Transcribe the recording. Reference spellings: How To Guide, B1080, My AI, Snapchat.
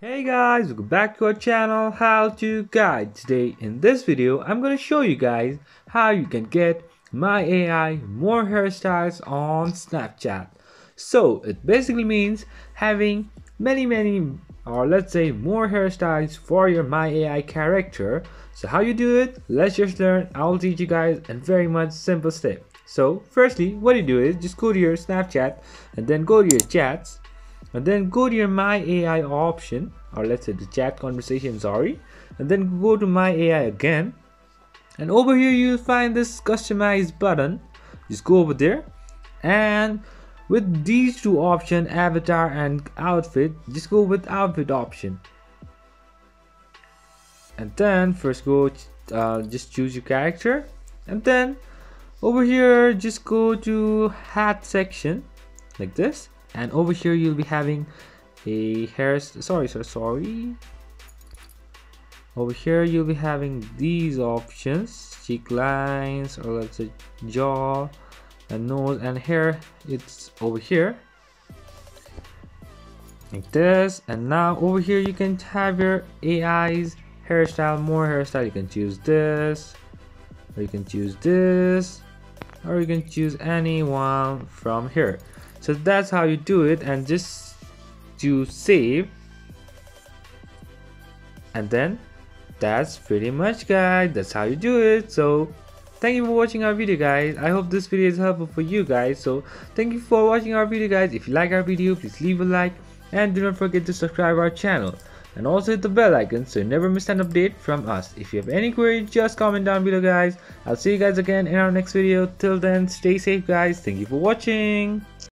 Hey guys, welcome back to our channel How To Guide. Today in this video I'm going to show you guys how you can get My AI More hairstyles on Snapchat. So it basically means having many or let's say more hairstyles for your My AI character. So how you do it, let's just learn. I'll teach you guys a very much simple step. So firstly what you do is just go to your Snapchat and then go to your chats. And then go to your My AI option, or let's say the chat conversation, sorry. And then go to My AI again. And over here you'll find this customize button. Just go over there. And with these two options, avatar and outfit, just go with outfit option. And then first go, just choose your character. And then over here, just go to hat section, like this. And over here you'll be having a over here you'll be having these options, cheek lines, or let's say jaw and nose and hair. It's over here like this. And now over here you can have your AI's hairstyle, more hairstyle. You can choose this, or you can choose this, or you can choose anyone from here. So that's how you do it, and just do save, and then that's pretty much guys, that's how you do it. So thank you for watching our video guys. I hope this video is helpful for you guys. So thank you for watching our video guys. If you like our video, please leave a like and do not forget to subscribe our channel and also hit the bell icon so you never miss an update from us. If you have any query, just comment down below guys. I'll see you guys again in our next video. Till then, stay safe guys. Thank you for watching.